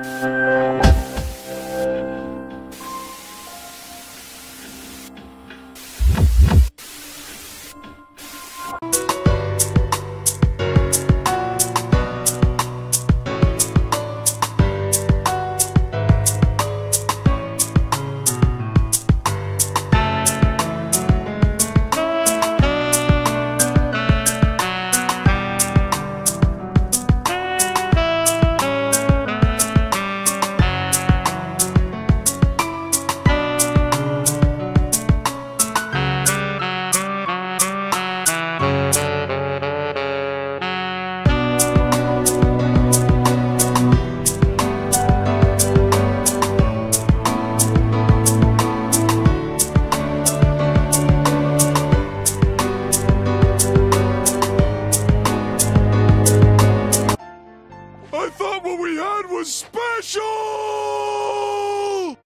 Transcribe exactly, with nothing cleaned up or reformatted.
I thought what we had was special!